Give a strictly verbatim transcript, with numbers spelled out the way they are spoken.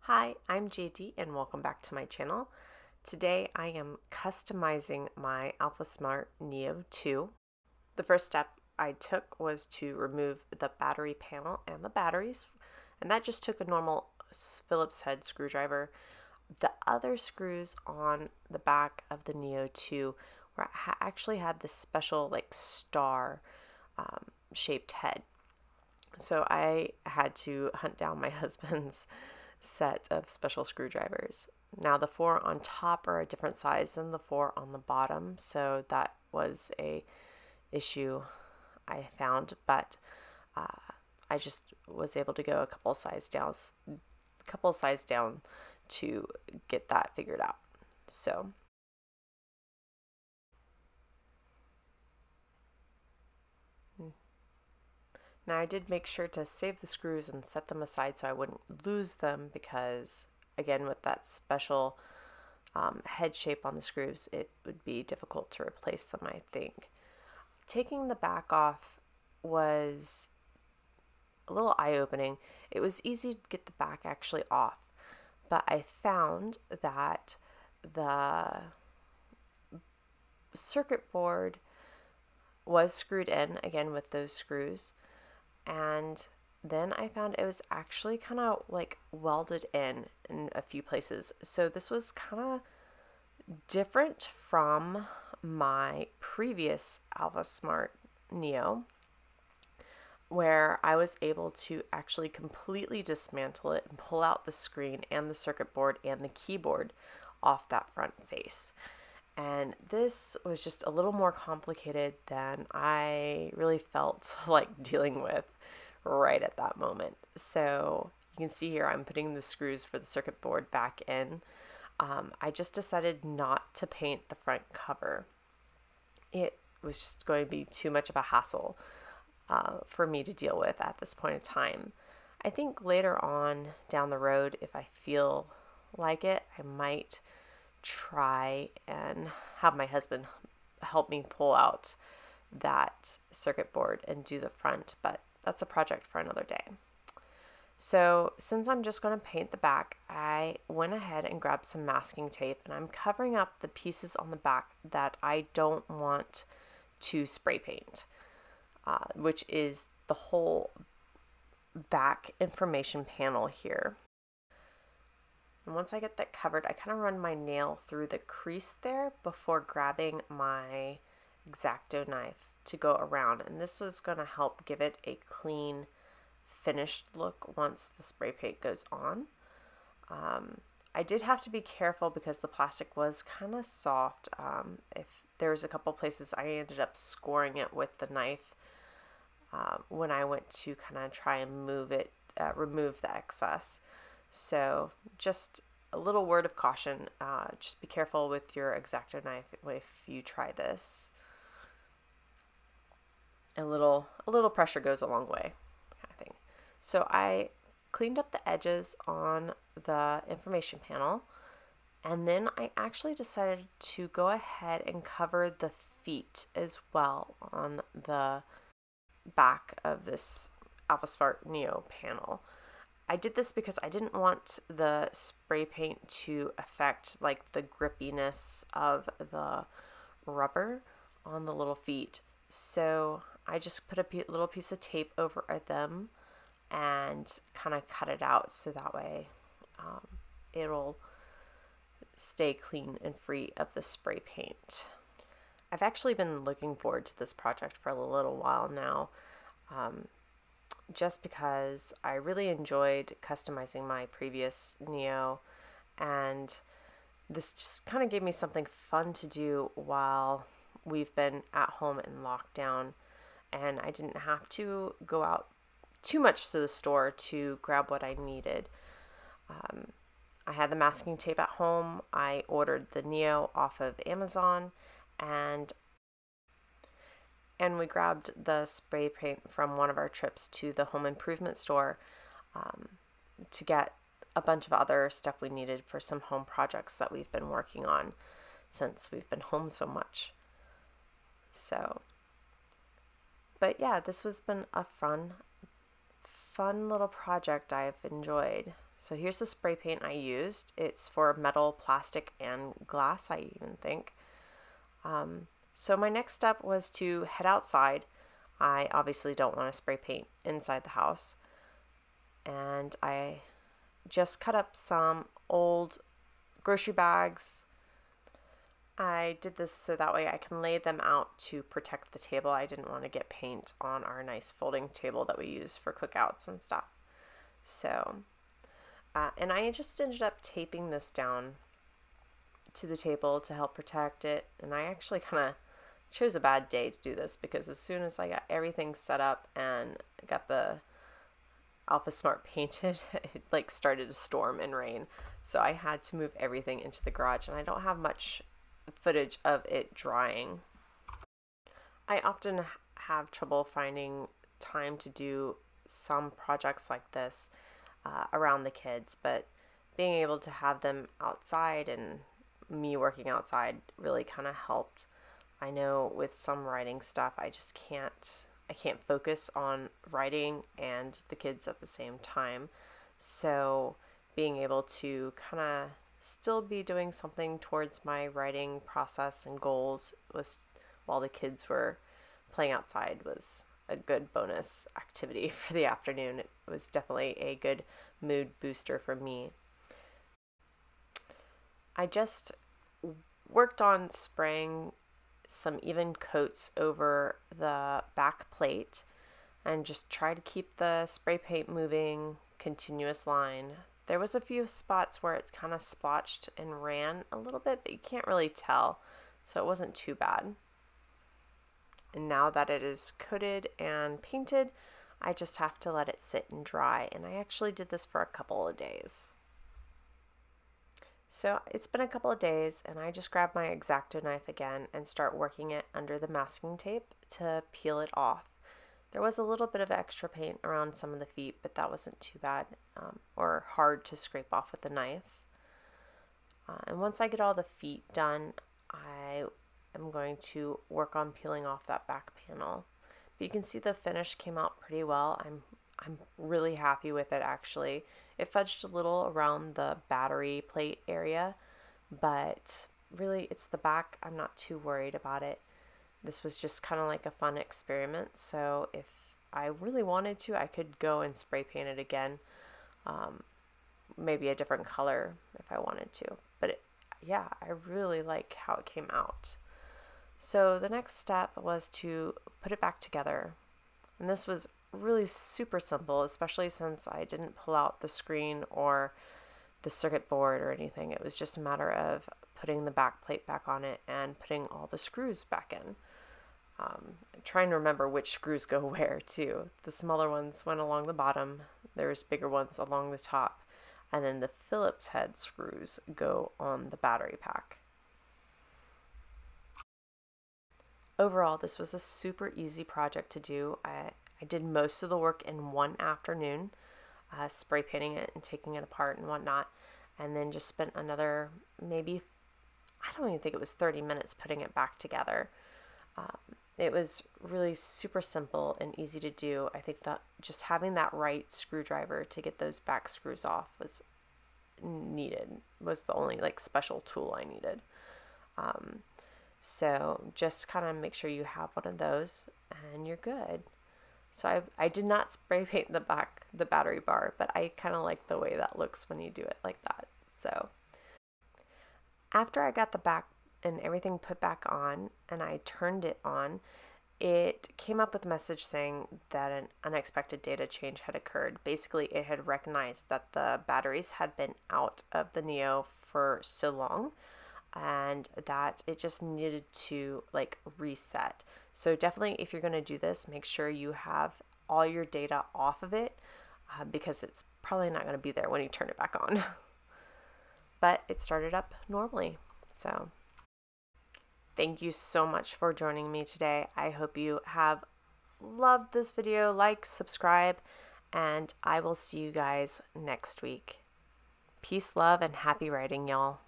Hi, I'm J D and welcome back to my channel. Today I am customizing my AlphaSmart Neo two. The first step I took was to remove the battery panel and the batteries, and that just took a normal Phillips head screwdriver. The other screws on the back of the Neo two were actually had this special like star um, shaped head. So I had to hunt down my husband's set of special screwdrivers. Now the four on top are a different size than the four on the bottom, so that was a issue I found, but uh, I just was able to go a couple size down, couple size down to get that figured out. So now I did make sure to save the screws and set them aside so I wouldn't lose them, because again, with that special um, head shape on the screws, it would be difficult to replace them, I think. Taking the back off was a little eye-opening. It was easy to get the back actually off, but I found that the circuit board was screwed in, again, with those screws. And then I found it was actually kind of like welded in in a few places. So this was kind of different from my previous AlphaSmart Neo, where I was able to actually completely dismantle it and pull out the screen and the circuit board and the keyboard off that front face. And this was just a little more complicated than I really felt like dealing with right at that moment. So you can see here I'm putting the screws for the circuit board back in. Um, I just decided not to paint the front cover. It was just going to be too much of a hassle uh, for me to deal with at this point in time. I think later on down the road, if I feel like it, I might try and have my husband help me pull out that circuit board and do the front, but that's a project for another day. So since I'm just going to paint the back, I went ahead and grabbed some masking tape, and I'm covering up the pieces on the back that I don't want to spray paint, uh, which is the whole back information panel here. And once I get that covered, I kind of run my nail through the crease there before grabbing my X-Acto knife to go around. And this was going to help give it a clean, finished look once the spray paint goes on. Um, I did have to be careful because the plastic was kind of soft. Um, if there was a couple places I ended up scoring it with the knife uh, when I went to kind of try and move it, uh, remove the excess. So just a little word of caution, uh, just be careful with your X-Acto knife if you try this. A little, a little pressure goes a long way, kind of thing. So I cleaned up the edges on the information panel, and then I actually decided to go ahead and cover the feet as well on the back of this AlphaSmart Neo panel. I did this because I didn't want the spray paint to affect like the grippiness of the rubber on the little feet. So I just put a little piece of tape over them and kind of cut it out, so that way um, it'll stay clean and free of the spray paint. I've actually been looking forward to this project for a little while now. Um, just because I really enjoyed customizing my previous Neo, and this just kind of gave me something fun to do while we've been at home in lockdown, and I didn't have to go out too much to the store to grab what I needed. Um, I had the masking tape at home, I ordered the Neo off of Amazon, and And we grabbed the spray paint from one of our trips to the home improvement store um, to get a bunch of other stuff we needed for some home projects that we've been working on since we've been home so much. So, but yeah, this has been a fun, fun little project I've enjoyed. So here's the spray paint I used. It's for metal, plastic, and glass, I even think. Um, so my next step was to head outside. I obviously don't want to spray paint inside the house. And I just cut up some old grocery bags. I did this so that way I can lay them out to protect the table. I didn't want to get paint on our nice folding table that we use for cookouts and stuff. So, uh, and I just ended up taping this down to the table to help protect it. And I actually kind of chose a bad day to do this because as soon as I got everything set up and got the AlphaSmart painted, it like started to storm and rain. So I had to move everything into the garage, and I don't have much footage of it drying. I often have trouble finding time to do some projects like this uh, around the kids, but being able to have them outside and me working outside really kind of helped. I know with some writing stuff, I just can't, I can't focus on writing and the kids at the same time. So being able to kind of still be doing something towards my writing process and goals was while the kids were playing outside was a good bonus activity for the afternoon. It was definitely a good mood booster for me. I just worked on spraying some even coats over the back plate and just try to keep the spray paint moving, continuous line. There was a few spots where it kind of splotched and ran a little bit, but you can't really tell, so it wasn't too bad. And now that it is coated and painted, I just have to let it sit and dry, and I actually did this for a couple of days. So it's been a couple of days, and I just grabbed my X-Acto knife again and start working it under the masking tape to peel it off. There was a little bit of extra paint around some of the feet, but that wasn't too bad um, or hard to scrape off with a knife. Uh, and once I get all the feet done, I am going to work on peeling off that back panel. But you can see the finish came out pretty well. I'm, I'm really happy with it, actually. It fudged a little around the battery plate area, but really it's the back. I'm not too worried about it. This was just kind of like a fun experiment, so if I really wanted to, I could go and spray paint it again, um, maybe a different color if I wanted to. But it, yeah, I really like how it came out. So the next step was to put it back together. And this was really super simple, especially since I didn't pull out the screen or the circuit board or anything. It was just a matter of putting the back plate back on it and putting all the screws back in. Um, trying to remember which screws go where too. The smaller ones went along the bottom, there's bigger ones along the top, and then the Phillips head screws go on the battery pack. Overall, this was a super easy project to do. I, I did most of the work in one afternoon, uh, spray painting it and taking it apart and whatnot, and then just spent another maybe, I don't even think it was thirty minutes putting it back together. Um, it was really super simple and easy to do. I think that just having that right screwdriver to get those back screws off was needed, was the only like special tool I needed. Um, so just kind of make sure you have one of those and you're good. So I, I did not spray paint the back, the battery bar, but I kind of like the way that looks when you do it like that. So after I got the back and everything put back on and I turned it on, it came up with a message saying that an unexpected data change had occurred. Basically, it had recognized that the batteries had been out of the Neo for so long and that it just needed to like reset. So definitely if you're going to do this, make sure you have all your data off of it uh, because it's probably not going to be there when you turn it back on. But it started up normally. So thank you so much for joining me today. I hope you have loved this video. Like, subscribe, and I will see you guys next week. Peace, love, and happy writing, y'all.